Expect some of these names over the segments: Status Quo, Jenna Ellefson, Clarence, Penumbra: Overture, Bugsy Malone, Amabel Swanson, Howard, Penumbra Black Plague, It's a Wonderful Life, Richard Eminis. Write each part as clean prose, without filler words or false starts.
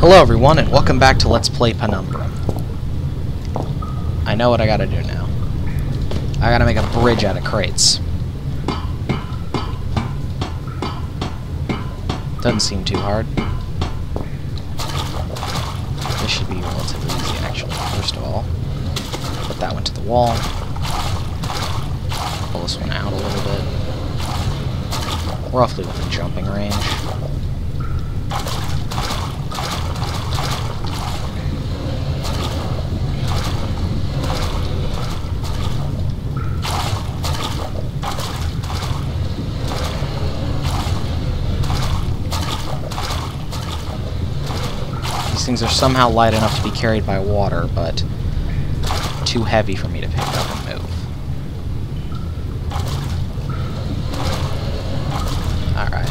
Hello everyone, and welcome back to Let's Play Penumbra. I know what I gotta do now. I gotta make a bridge out of crates. Doesn't seem too hard. This should be relatively easy, actually. First of all, put that one to the wall. Pull this one out a little bit. Roughly within jumping range. Things are somehow light enough to be carried by water, but too heavy for me to pick up and move. Alright.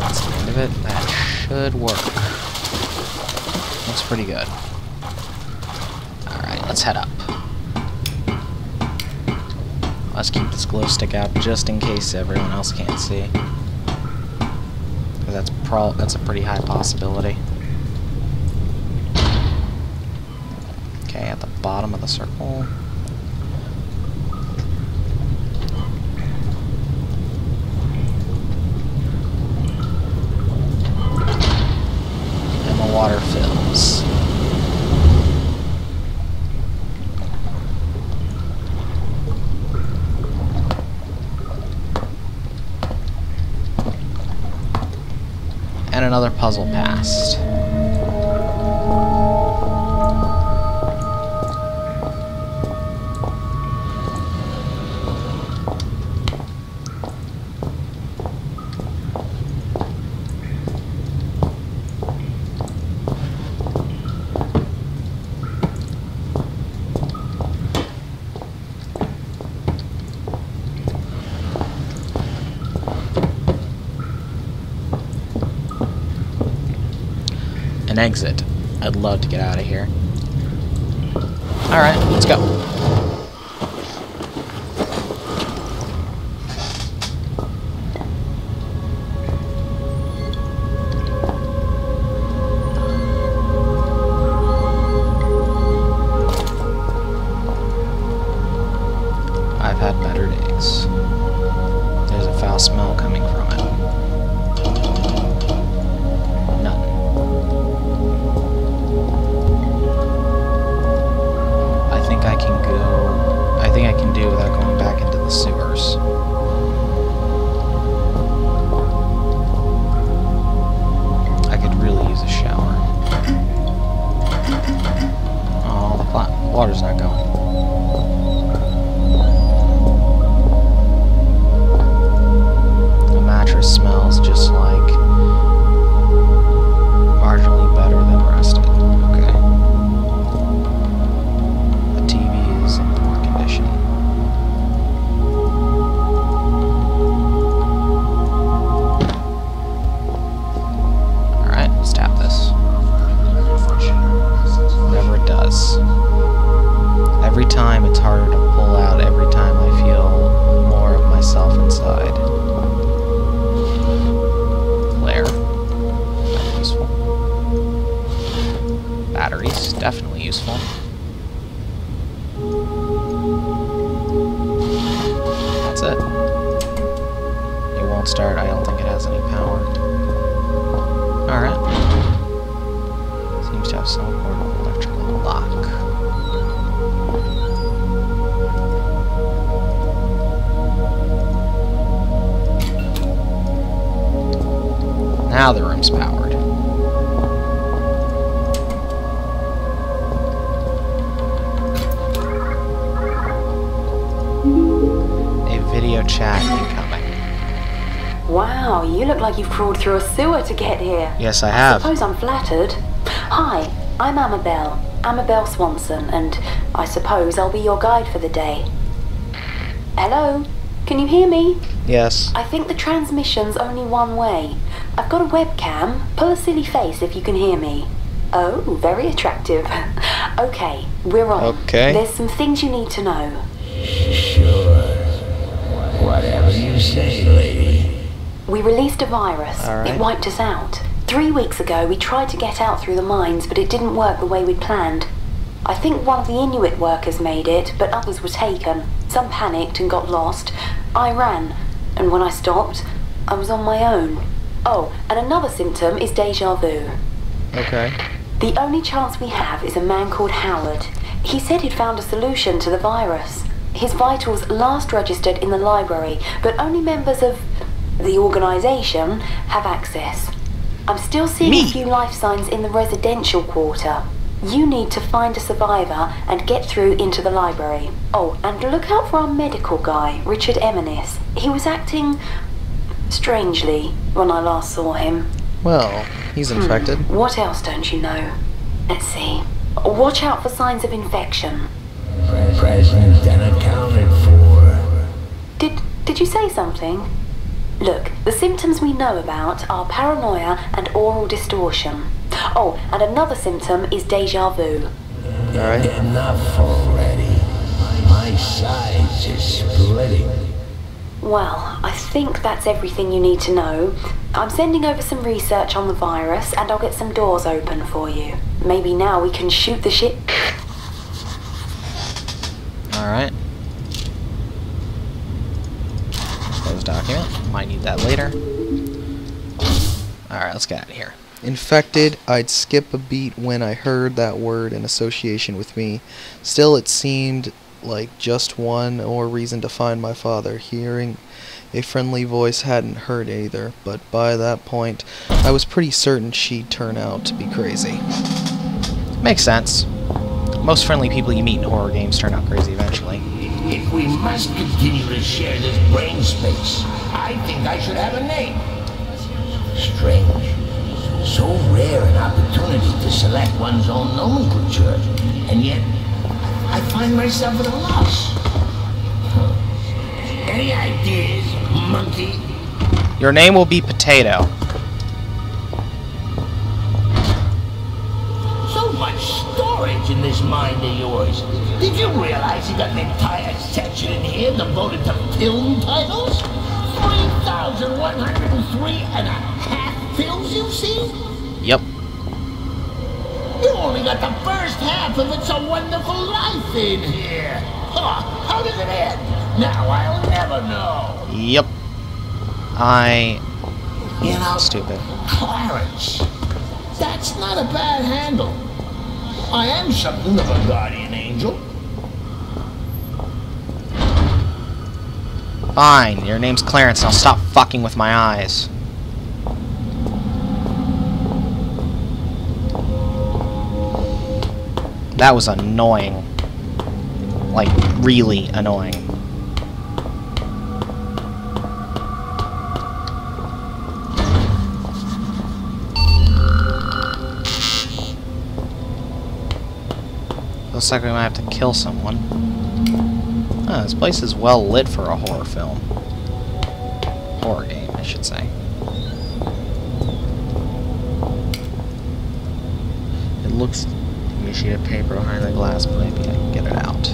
That's the end of it. That should work. Looks pretty good. Alright, let's head up. Let's keep this glow stick out just in case everyone else can't see. That's a pretty high possibility. Okay, at the bottom of the circle. And the water fills. And another puzzle passed. An exit. I'd love to get out of here. Alright, let's go. I've had better days. There's a foul smell coming from it. I can do without going back into the sewers. I could really use a shower. Oh, the water's not going. The mattress smells just like marginally better than rested. Okay. Every time it's harder to pull out, every time I feel more of myself inside. Flare. Useful. Batteries, definitely useful. That's it. It won't start, I don't think it has any power. Alright. Seems to have some sort of electrical lock. Now the room's powered. A video chat incoming. Wow, you look like you've crawled through a sewer to get here. Yes, I have. I suppose I'm flattered. Hi, I'm Amabel Swanson, and I suppose I'll be your guide for the day. Hello? Can you hear me? Yes. I think the transmission's only one way. I've got a webcam. Pull a silly face if you can hear me. Oh, very attractive. Okay, we're on. Okay. There's some things you need to know. Sure. Whatever you say, lady. We released a virus. Right. It wiped us out. 3 weeks ago, we tried to get out through the mines, but it didn't work the way we'd planned. I think one of the Inuit workers made it, but others were taken. Some panicked and got lost. I ran, and when I stopped, I was on my own. Oh, and another symptom is déjà vu. Okay. The only chance we have is a man called Howard. He said he'd found a solution to the virus. His vitals last registered in the library, but only members of the organization have access. I'm still seeing a few life signs in the residential quarter. You need to find a survivor and get through into the library. Oh, and look out for our medical guy, Richard Eminis. He was acting strangely when I last saw him. Well, he's infected. What else don't you know? Let's see. Watch out for signs of infection. Present and accounted for. Did you say something? Look, the symptoms we know about are paranoia and oral distortion. Oh, and another symptom is déjà vu. All right. Enough already. My sides are splitting. Well, I think that's everything you need to know. I'm sending over some research on the virus, and I'll get some doors open for you. Maybe now we can shoot the shit. All right. Close document. Might need that later. All right, let's get out of here. Infected, I'd skip a beat when I heard that word in association with me. Still, it seemed like just one more reason to find my father. Hearing a friendly voice hadn't hurt either, but by that point, I was pretty certain she'd turn out to be crazy. Makes sense. Most friendly people you meet in horror games turn out crazy eventually. If we must continue to share this brain space, I think I should have a name. Strange. So rare an opportunity to select one's own nomenclature, and yet I find myself at a loss. Any ideas, monkey? Your name will be Potato. So much storage in this mind of yours. Did you realize you got an entire section in here devoted to film titles? 3,103 and a half. Films you've seen? Yep. You only got the first half of It's a Wonderful Life in here. Huh, how does it end? Now I'll never know. Yep. You know, stupid. Clarence, that's not a bad handle. I am something of a guardian angel. Fine, your name's Clarence, now stop fucking with my eyes. That was annoying. Like, really annoying. Looks like we might have to kill someone. Oh, this place is well lit for a horror film. Horror game, I should say. It looks... sheet of paper behind the glass, but maybe I can get it out.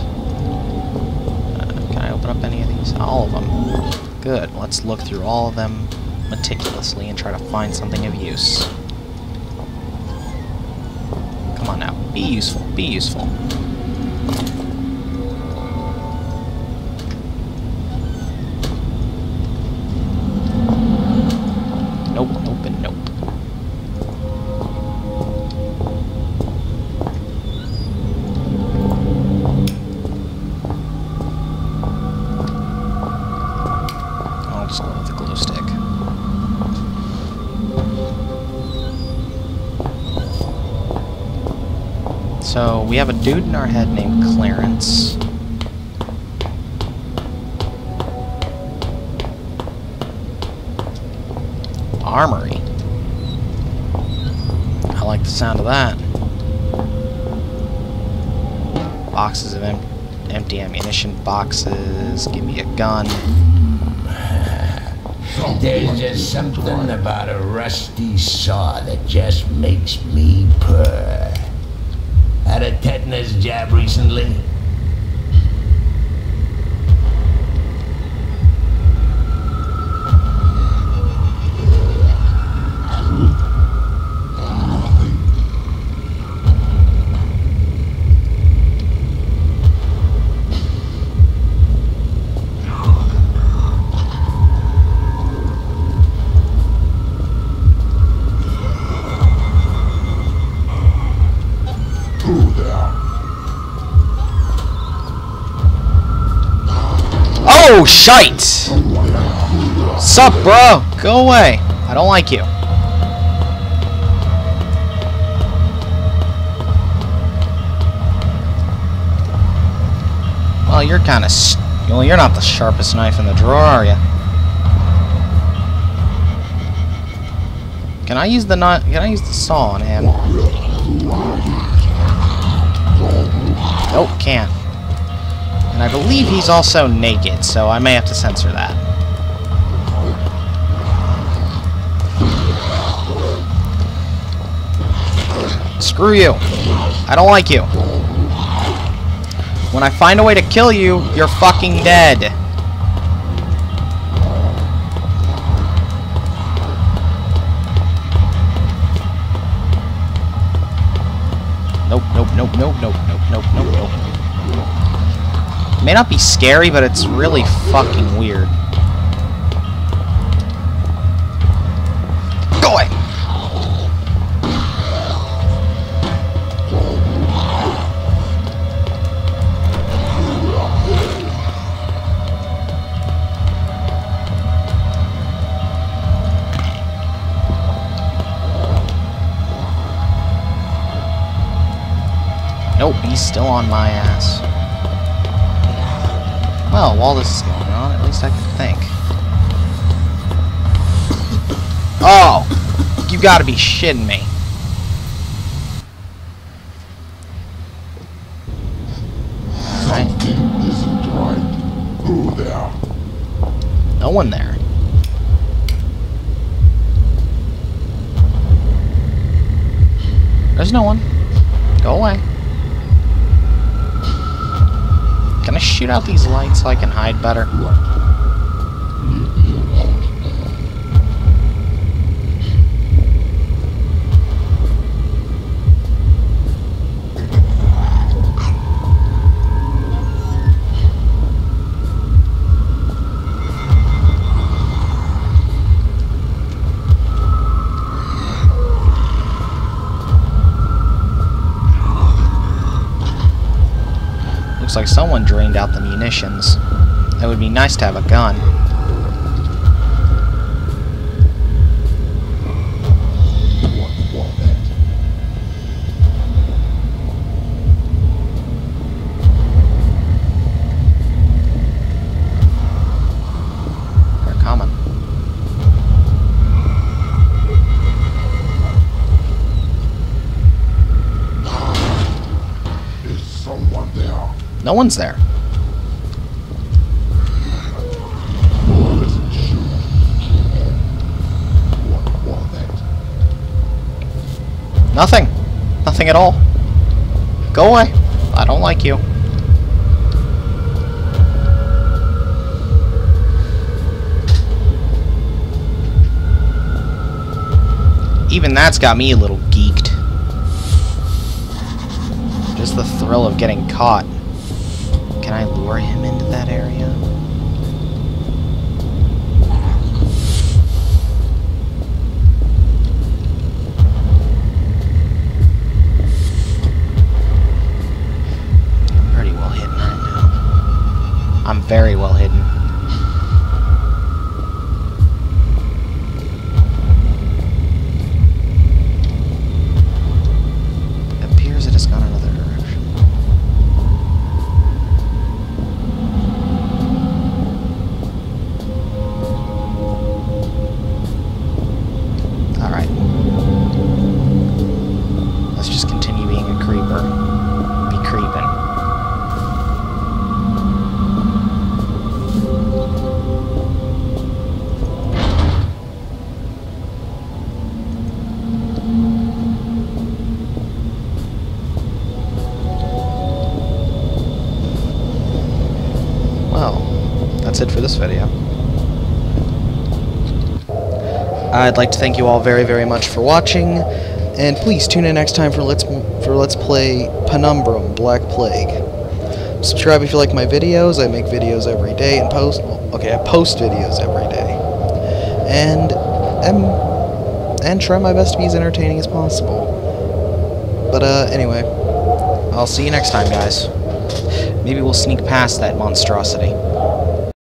Can I open up any of these? All of them. Good. Let's look through all of them meticulously and try to find something of use. Come on now. Be useful. Be useful. Nope. Nope. And nope. So, we have a dude in our head named Clarence. Armory. I like the sound of that. Boxes of empty ammunition boxes. Give me a gun. There's just something about a rusty saw that just makes me purr. Had a tetanus jab recently. Oh, shite! Sup, bro? Go away. I don't like you. Well, you're kind of... Well, you're not the sharpest knife in the drawer, are you? Can I use the knife? Can I use the saw on him? Nope, can't. And I believe he's also naked, so I may have to censor that. Screw you. I don't like you. When I find a way to kill you, you're fucking dead. Nope, nope, nope, nope, nope, nope, nope, nope, nope. It may not be scary, but it's really fucking weird. Go away! Nope, he's still on my ass. Well, while this is going on, at least I can think. Oh! You gotta be shitting me. Alright. Who there? No one there. There's no one. Go away. Can I shoot out these lights so I can hide better? Looks like someone drained out the munitions. It would be nice to have a gun. They're coming. Is someone there? No one's there. Nothing. Nothing at all. Go away. I don't like you. Even that's got me a little geeked. Just the thrill of getting caught. Can I lure him into that area? I'm pretty well hidden right now. I'm very well hidden. It for this video. I'd like to thank you all very, very much for watching, and please tune in next time for Let's Play Penumbra Black Plague. Subscribe if you like my videos. I make videos every day and I post videos every day. And try my best to be as entertaining as possible. But anyway, I'll see you next time, guys. Maybe we'll sneak past that monstrosity.